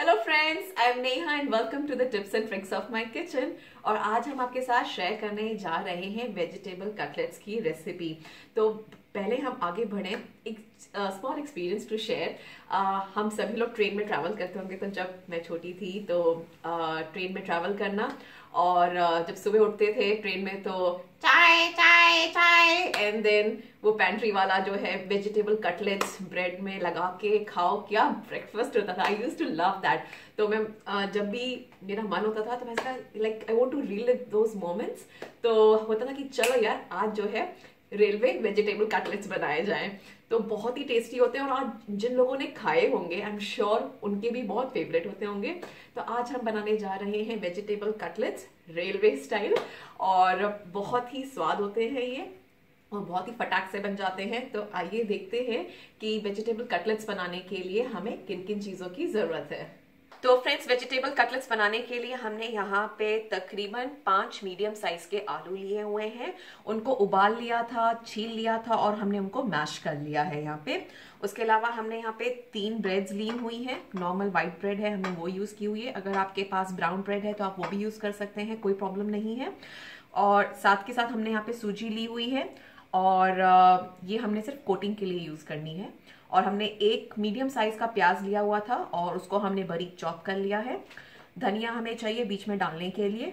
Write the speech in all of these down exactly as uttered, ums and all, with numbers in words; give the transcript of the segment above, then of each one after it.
Hello friends, I am Neha and welcome to the tips and tricks of my kitchen. और आज हम आपके साथ शेयर करने जा रहे हैं वेजिटेबल कटलेट्स की रेसिपी। तो पहले हम आगे बढ़े, एक स्मॉल एक्सपीरियंस टू शेयर। हम सभी लोग ट्रेन में ट्रैवल करते होंगे। तो जब मैं छोटी थी तो uh, ट्रेन में ट्रैवल करना, और uh, जब सुबह उठते थे ट्रेन में तो चाय चाय चाय एंड देन वो पैंट्री वाला जो है वेजिटेबल कटलेट्स ब्रेड में लगा के खाओ, क्या ब्रेकफास्ट होता था। I use to love that. तो मैं uh, जब भी मेरा मन होता था तो मैं इसका like I want to relive those moments. तो होता था कि चलो यार आज जो है रेलवे वेजिटेबल कटलेट्स बनाए जाएं। तो बहुत ही टेस्टी होते हैं, और आज जिन लोगों ने खाए होंगे आई एम श्योर उनके भी बहुत फेवरेट होते होंगे। तो आज हम बनाने जा रहे हैं वेजिटेबल कटलेट्स रेलवे स्टाइल, और बहुत ही स्वाद होते हैं ये और बहुत ही फटाक से बन जाते हैं। तो आइए देखते हैं कि वेजिटेबल कटलेट्स बनाने के लिए हमें किन किन चीज़ों की ज़रूरत है। तो फ्रेंड्स, वेजिटेबल कटलेट्स बनाने के लिए हमने यहाँ पे तकरीबन पाँच मीडियम साइज के आलू लिए हुए हैं। उनको उबाल लिया था, छील लिया था और हमने उनको मैश कर लिया है यहाँ पे। उसके अलावा हमने यहाँ पे तीन ब्रेड्स ली हुई हैं। नॉर्मल वाइट ब्रेड है, हमने वो यूज़ की हुई है। अगर आपके पास ब्राउन ब्रेड है तो आप वो भी यूज़ कर सकते हैं, कोई प्रॉब्लम नहीं है। और साथ के साथ हमने यहाँ पे सूजी ली हुई है, और ये हमने सिर्फ कोटिंग के लिए यूज़ करनी है। और हमने एक मीडियम साइज का प्याज लिया हुआ था और उसको हमने बारीक चॉप कर लिया है। धनिया हमें चाहिए बीच में डालने के लिए।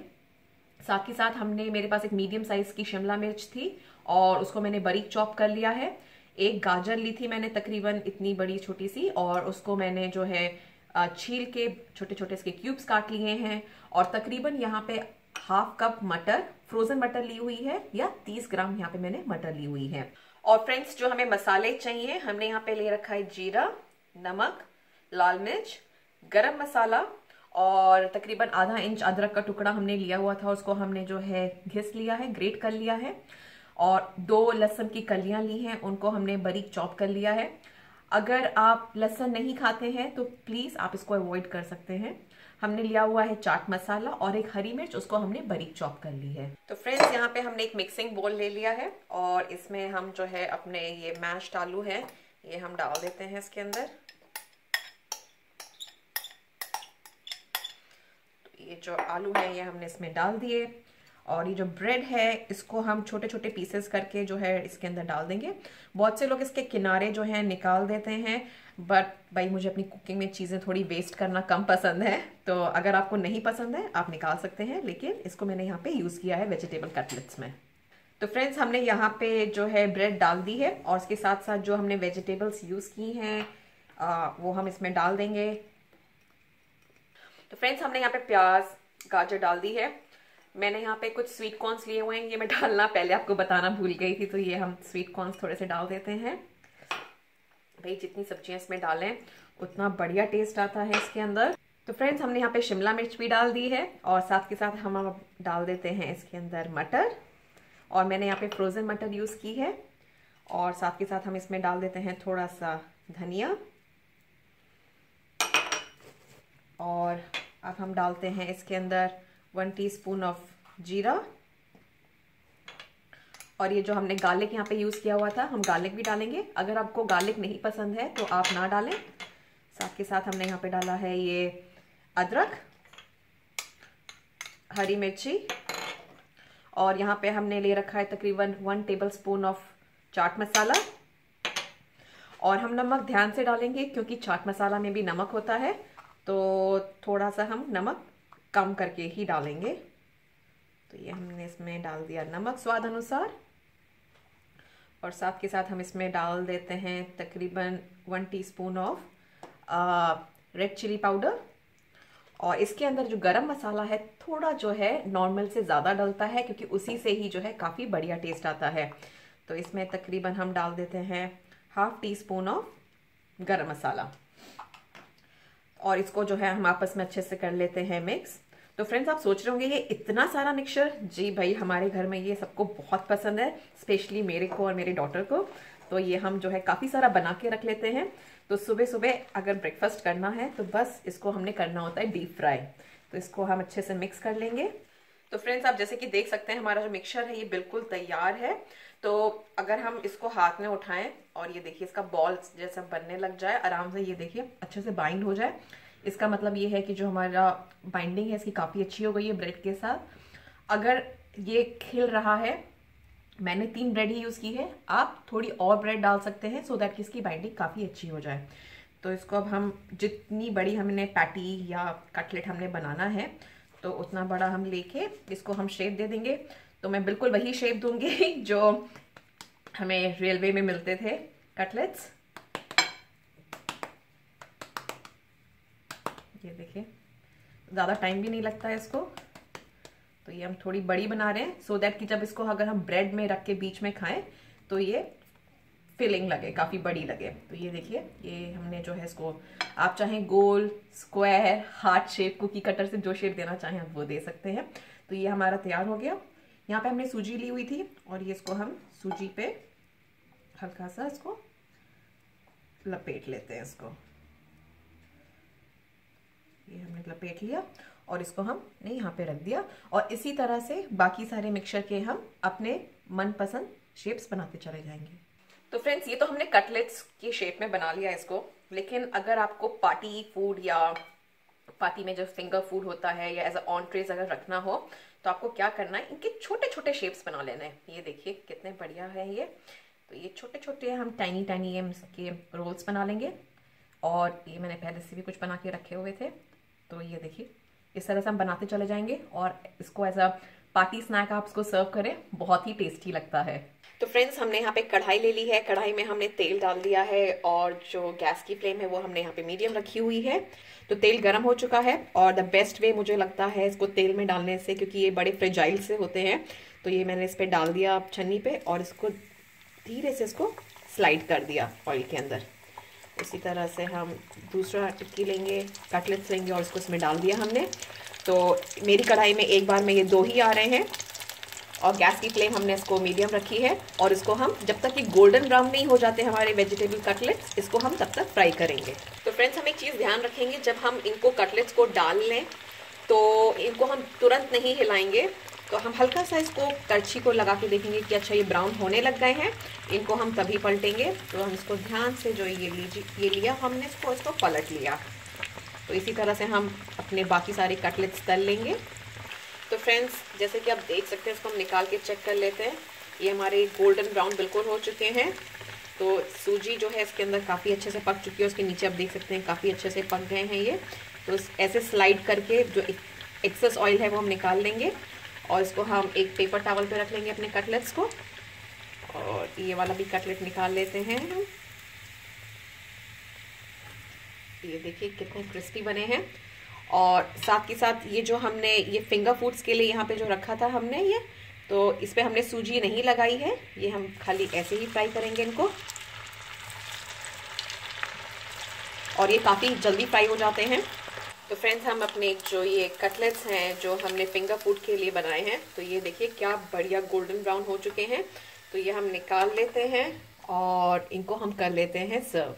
साथ ही साथ हमने, मेरे पास एक मीडियम साइज की शिमला मिर्च थी और उसको मैंने बारीक चॉप कर लिया है। एक गाजर ली थी मैंने तकरीबन इतनी बड़ी छोटी सी, और उसको मैंने जो है छील के छोटे छोटे इसके क्यूब्स काट लिए हैं। और तकरीबन यहाँ पे हाफ कप मटर, फ्रोजन मटर ली हुई है, या तीस ग्राम यहाँ पे मैंने मटर ली हुई है। और फ्रेंड्स, जो हमें मसाले चाहिए, हमने यहाँ पे ले रखा है जीरा, नमक, लाल मिर्च, गरम मसाला, और तकरीबन आधा इंच अदरक का टुकड़ा हमने लिया हुआ था। उसको हमने जो है घिस लिया है, ग्रेट कर लिया है। और दो लहसुन की कलियाँ ली हैं, उनको हमने बारीक चॉप कर लिया है। अगर आप लहसुन नहीं खाते हैं तो प्लीज़ आप इसको अवॉइड कर सकते हैं। हमने लिया हुआ है चाट मसाला और एक हरी मिर्च, उसको हमने बारीक चॉप कर ली है। तो फ्रेंड्स, यहाँ पे हमने एक मिक्सिंग बोल ले लिया है और इसमें हम जो है अपने ये मैश आलू है ये हम डाल देते हैं इसके अंदर। तो ये जो आलू है ये हमने इसमें डाल दिए, और ये जो ब्रेड है इसको हम छोटे छोटे पीसेस करके जो है इसके अंदर डाल देंगे। बहुत से लोग इसके किनारे जो है निकाल देते हैं, बट भाई मुझे अपनी कुकिंग में चीज़ें थोड़ी वेस्ट करना कम पसंद है। तो अगर आपको नहीं पसंद है आप निकाल सकते हैं, लेकिन इसको मैंने यहाँ पे यूज़ किया है वेजिटेबल कटलेट्स में। तो फ्रेंड्स, हमने यहाँ पे जो है ब्रेड डाल दी है, और इसके साथ साथ जो हमने वेजिटेबल्स यूज़ की हैं वो हम इसमें डाल देंगे। तो फ्रेंड्स, हमने यहाँ पे प्याज, गाजर डाल दी है। मैंने यहाँ पे कुछ स्वीट कॉर्न्स लिए हुए हैं, ये मैं डालना पहले आपको बताना भूल गई थी। तो ये हम स्वीट कॉर्न्स थोड़े से डाल देते हैं। भाई जितनी सब्जियाँ इसमें डालें उतना बढ़िया टेस्ट आता है इसके अंदर। तो फ्रेंड्स, हमने यहाँ पे शिमला मिर्च भी डाल दी है, और साथ के साथ हम अब डाल देते हैं इसके अंदर मटर। और मैंने यहाँ पे फ्रोज़न मटर यूज़ की है, और साथ के साथ हम इसमें डाल देते हैं थोड़ा सा धनिया। और अब हम डालते हैं इसके अंदर वन टीस्पून ऑफ जीरा। और ये जो हमने गार्लिक यहाँ पे यूज़ किया हुआ था हम गार्लिक भी डालेंगे। अगर आपको गार्लिक नहीं पसंद है तो आप ना डालें। साथ के साथ हमने यहाँ पे डाला है ये अदरक, हरी मिर्ची, और यहाँ पे हमने ले रखा है तकरीबन one tablespoon of chaat masala. और हम नमक ध्यान से डालेंगे क्योंकि चाट मसाला में भी नमक होता है, तो थोड़ा सा हम नमक कम करके ही डालेंगे। तो ये हमने इसमें डाल दिया नमक स्वाद अनुसार, और साथ के साथ हम इसमें डाल देते हैं तकरीबन one teaspoon of red chilli powder. और इसके अंदर जो गरम मसाला है थोड़ा जो है नॉर्मल से ज़्यादा डलता है, क्योंकि उसी से ही जो है काफ़ी बढ़िया टेस्ट आता है। तो इसमें तकरीबन हम डाल देते हैं हाफ टी स्पून ऑफ गरम मसाला, और इसको जो है हम आपस में अच्छे से कर लेते हैं मिक्स। तो फ्रेंड्स, आप सोच रहे होंगे ये इतना सारा मिक्सचर। जी भाई, हमारे घर में ये सबको बहुत पसंद है, स्पेशली मेरे को और मेरे डॉटर को। तो ये हम जो है काफ़ी सारा बना के रख लेते हैं। तो सुबह सुबह अगर ब्रेकफास्ट करना है तो बस इसको हमने करना होता है डीप फ्राई। तो इसको हम अच्छे से मिक्स कर लेंगे। तो फ्रेंड्स, आप जैसे कि देख सकते हैं हमारा जो मिक्सचर है ये बिल्कुल तैयार है। तो अगर हम इसको हाथ में उठाएं और ये देखिए इसका बॉल जैसा बनने लग जाए आराम से, ये देखिए अच्छे से बाइंड हो जाए, इसका मतलब ये है कि जो हमारा बाइंडिंग है इसकी काफ़ी अच्छी हो गई है ब्रेड के साथ। अगर ये खिल रहा है, मैंने तीन ब्रेड ही यूज़ की है, आप थोड़ी और ब्रेड डाल सकते हैं सो दैट कि इसकी बाइंडिंग काफ़ी अच्छी हो जाए। तो इसको अब हम जितनी बड़ी हमने पैटी या कटलेट हमने बनाना है तो उतना बड़ा हम लेके इसको हम शेप दे देंगे। तो मैं बिल्कुल वही शेप दूंगी जो हमें रेलवे में मिलते थे कटलेट्स। ये देखिए, ज़्यादा टाइम भी नहीं लगता है इसको। तो ये हम थोड़ी बड़ी बना रहे हैं सो दैट कि जब इसको अगर हम ब्रेड में रख के बीच में खाएं तो ये फिलिंग लगे, काफ़ी बड़ी लगे। तो ये देखिए, ये हमने जो है इसको, आप चाहें गोल, square, heart shape, cookie cutter से जो शेप देना चाहें आप वो दे सकते हैं। तो ये हमारा तैयार हो गया। यहाँ पे हमने सूजी ली हुई थी और ये इसको हम सूजी पे हल्का सा इसको लपेट लेते हैं। इसको ये हमने लपेट लिया और इसको हमने यहाँ पे रख दिया और इसी तरह से बाकी सारे मिक्सचर के हम अपने मनपसंद शेप्स बनाते चले जाएंगे। तो फ्रेंड्स, ये तो हमने कटलेट्स की शेप में बना लिया इसको, लेकिन अगर आपको पार्टी फूड या पार्टी में जो फिंगर फूड होता है या एज अ ऑन ट्रेज अगर रखना हो तो आपको क्या करना है, इनके छोटे छोटे शेप्स बना लेने हैं। ये देखिए कितने बढ़िया है ये। तो ये छोटे छोटे हम टाइनी टाइनी ये इसके रोल्स बना लेंगे और ये मैंने पहले से भी कुछ बना के रखे हुए थे। तो ये देखिए इस तरह से हम बनाते चले जाएंगे और इसको एज अ पार्टी स्नैक आप इसको सर्व करें, बहुत ही टेस्टी लगता है। तो फ्रेंड्स, हमने यहाँ पे कढ़ाई ले ली है, कढ़ाई में हमने तेल डाल दिया है और जो गैस की फ्लेम है वो हमने यहाँ पे मीडियम रखी हुई है। तो तेल गर्म हो चुका है और द बेस्ट वे मुझे लगता है इसको तेल में डालने से, क्योंकि ये बड़े फ्रेजाइल से होते हैं। तो ये मैंने इस पर डाल दिया छन्नी पे और इसको धीरे से इसको स्लाइड कर दिया ऑयल के अंदर। उसी तरह से हम दूसरा टिक्की लेंगे, कटलेट्स लेंगे और इसको इसमें डाल दिया हमने। तो मेरी कढ़ाई में एक बार में ये दो ही आ रहे हैं और गैस की फ्लेम हमने इसको मीडियम रखी है और इसको हम जब तक ये गोल्डन ब्राउन नहीं हो जाते हमारे वेजिटेबल कटलेट्स, इसको हम तब तक फ्राई करेंगे। तो फ्रेंड्स, हम एक चीज़ ध्यान रखेंगे, जब हम इनको कटलेट्स को डाल लें तो इनको हम तुरंत नहीं हिलाएंगे। तो हम हल्का सा इसको करछी को लगा के देखेंगे कि अच्छा ये ब्राउन होने लग गए हैं, इनको हम तभी पलटेंगे। तो हम इसको ध्यान से जो ये लीजिए, ये लिया हमने इसको इसको पलट लिया। तो इसी तरह से हम अपने बाकी सारे कटलेट्स तल लेंगे। तो फ्रेंड्स, जैसे कि आप देख सकते हैं इसको हम निकाल के चेक कर लेते हैं, ये हमारे गोल्डन ब्राउन बिल्कुल हो चुके हैं। तो सूजी जो है इसके अंदर काफ़ी अच्छे से पक चुकी है, उसके नीचे आप देख सकते हैं काफ़ी अच्छे से पक गए हैं ये। तो ऐसे स्लाइड करके जो एक्सेस ऑयल है वो हम निकाल लेंगे और इसको हम एक पेपर टॉवल पे रख लेंगे अपने कटलेट्स को। और ये वाला भी कटलेट निकाल लेते हैं हम। ये देखिए कितने क्रिस्पी बने हैं। और साथ के साथ ये जो हमने ये फिंगर फूड्स के लिए यहाँ पे जो रखा था हमने ये, तो इस पर हमने सूजी नहीं लगाई है, ये हम खाली ऐसे ही फ्राई करेंगे इनको। और ये काफ़ी जल्दी फ्राई हो जाते हैं। तो फ्रेंड्स, हम अपने जो ये कटलेट्स हैं जो हमने फिंगर फूड के लिए बनाए हैं, तो ये देखिए क्या बढ़िया गोल्डन ब्राउन हो चुके हैं। तो ये हम निकाल लेते हैं और इनको हम कर लेते हैं सर्व।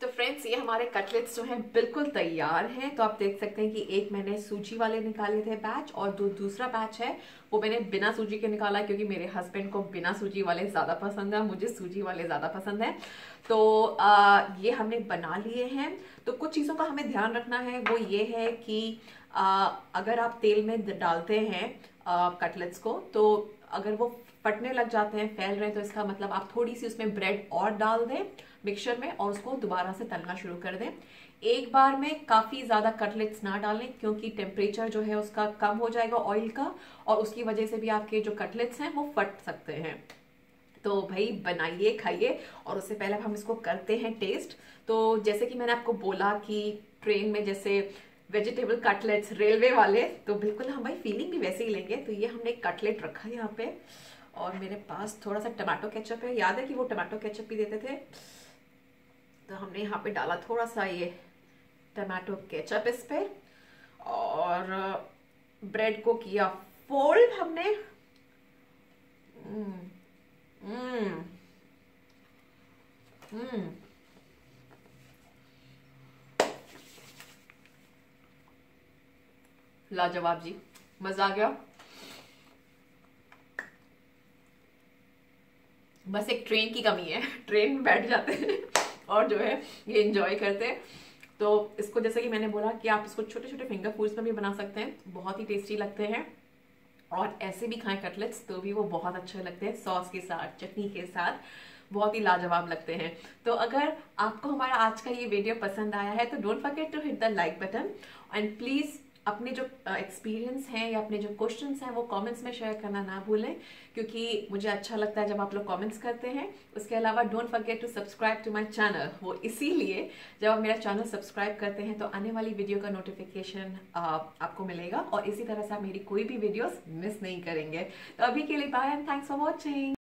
तो फ्रेंड्स, ये हमारे कटलेट्स जो हैं बिल्कुल तैयार हैं। तो आप देख सकते हैं कि एक मैंने सूजी वाले निकाले थे बैच और दो दूसरा बैच है वो मैंने बिना सूजी के निकाला, क्योंकि मेरे हस्बैंड को बिना सूजी वाले ज़्यादा पसंद है, मुझे सूजी वाले ज़्यादा पसंद है। तो आ, ये हमने बना लिए हैं। तो कुछ चीज़ों का हमें ध्यान रखना है, वो ये है कि आ, अगर आप तेल में डालते हैं कटलेट्स को तो अगर वो फटने लग जाते हैं, फैल रहे हैं, तो इसका मतलब आप थोड़ी सी उसमें ब्रेड और डाल दें मिक्सचर में और उसको दोबारा से तलना शुरू कर दें। एक बार में काफ़ी ज़्यादा कटलेट्स ना डालें, क्योंकि टेम्परेचर जो है उसका कम हो जाएगा ऑयल का और उसकी वजह से भी आपके जो कटलेट्स हैं वो फट सकते हैं। तो भाई बनाइए, खाइए। और उससे पहले हम इसको करते हैं टेस्ट। तो जैसे कि मैंने आपको बोला कि ट्रेन में जैसे वेजिटेबल कटलेट्स रेलवे वाले, तो बिल्कुल हम भाई फीलिंग भी वैसे ही लेंगे। तो ये हमने कटलेट रखा है यहाँ पे और मेरे पास थोड़ा सा टमाटो केचप है, याद है कि वो टमाटो केचप भी देते थे, तो हमने यहाँ पे डाला थोड़ा सा ये टमाटो केचप इस पर और ब्रेड को किया फोल्ड हमने। हम्म हम्म हम्म लाजवाब जी, मजा आ गया। बस एक ट्रेन की कमी है, ट्रेन में बैठ जाते हैं और जो है ये एंजॉय करते हैं। तो इसको जैसे कि मैंने बोला कि आप इसको छोटे छोटे फिंगर फूड्स में भी बना सकते हैं, बहुत ही टेस्टी लगते हैं। और ऐसे भी खाएं कटलेट्स तो भी वो बहुत अच्छे लगते हैं, सॉस के साथ, चटनी के साथ, बहुत ही लाजवाब लगते हैं। तो अगर आपको हमारा आज का ये वीडियो पसंद आया है तो don't forget to hit the like button and please अपने जो एक्सपीरियंस हैं या अपने जो क्वेश्चंस हैं वो कमेंट्स में शेयर करना ना भूलें, क्योंकि मुझे अच्छा लगता है जब आप लोग कमेंट्स करते हैं। उसके अलावा don't forget to subscribe to my channel, वो इसीलिए जब आप मेरा चैनल सब्सक्राइब करते हैं तो आने वाली वीडियो का नोटिफिकेशन आपको मिलेगा और इसी तरह से आप मेरी कोई भी वीडियोस मिस नहीं करेंगे। तो अभी के लिए bye and thanks for watching.